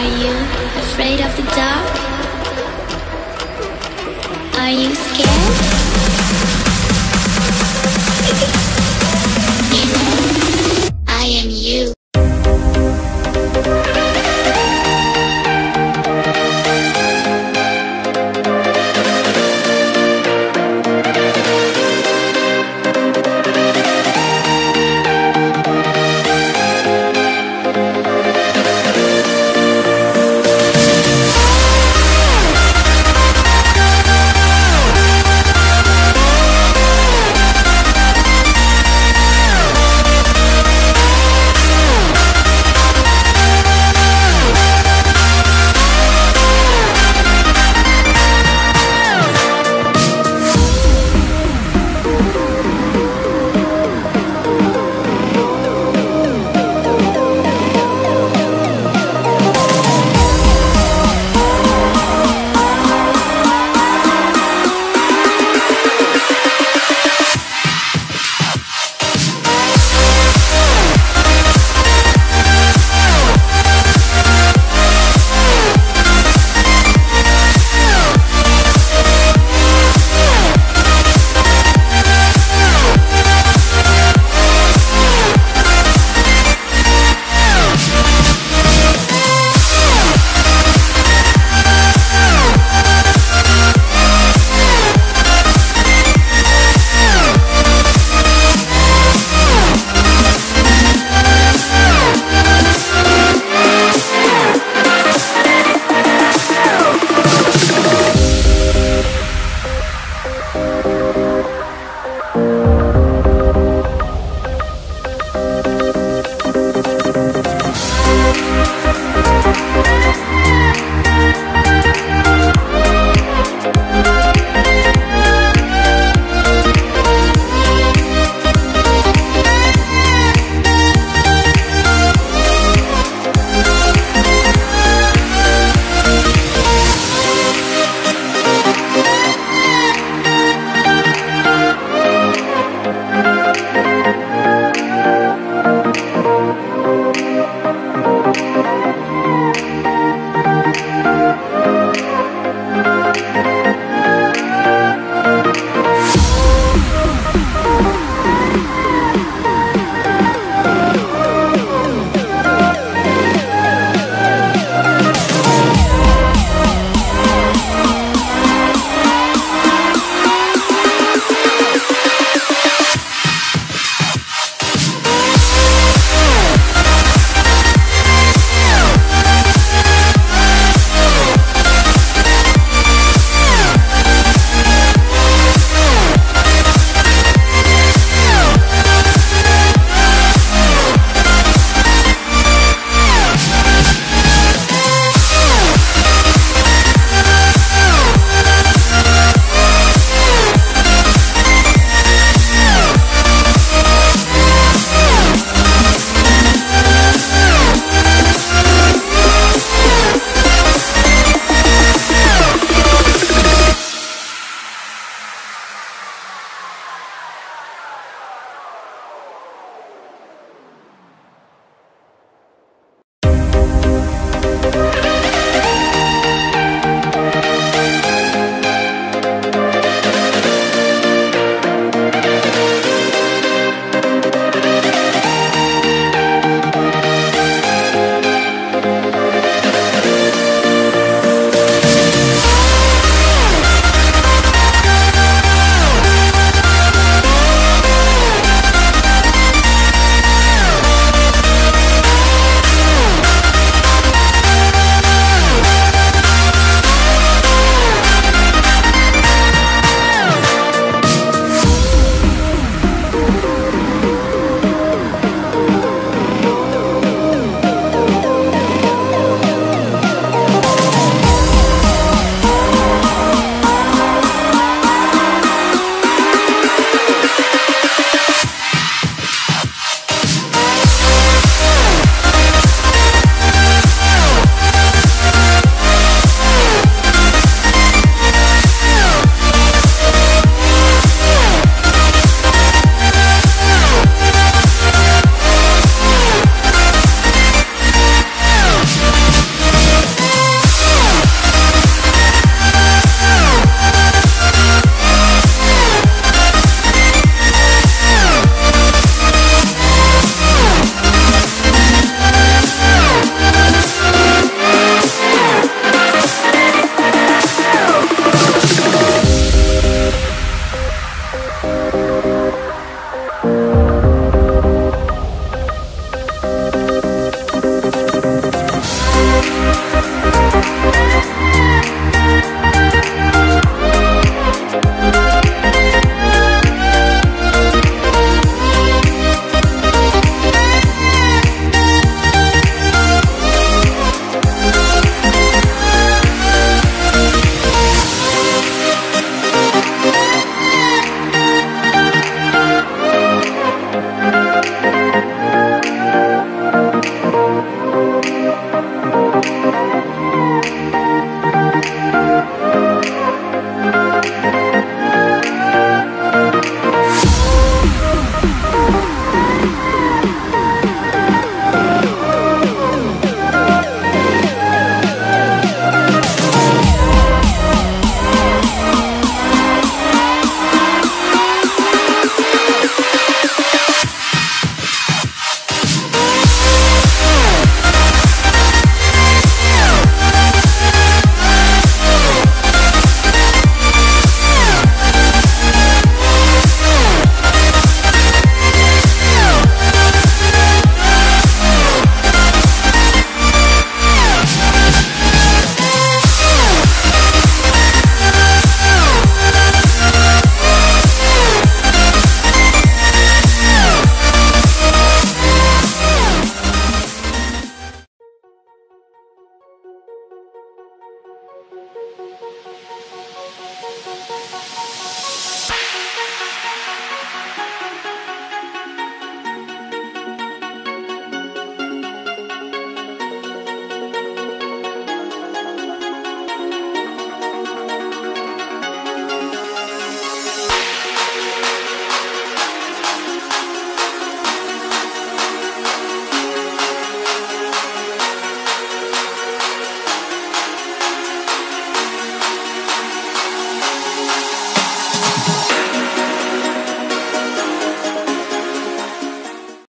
Are you afraid of the dark? Are you scared?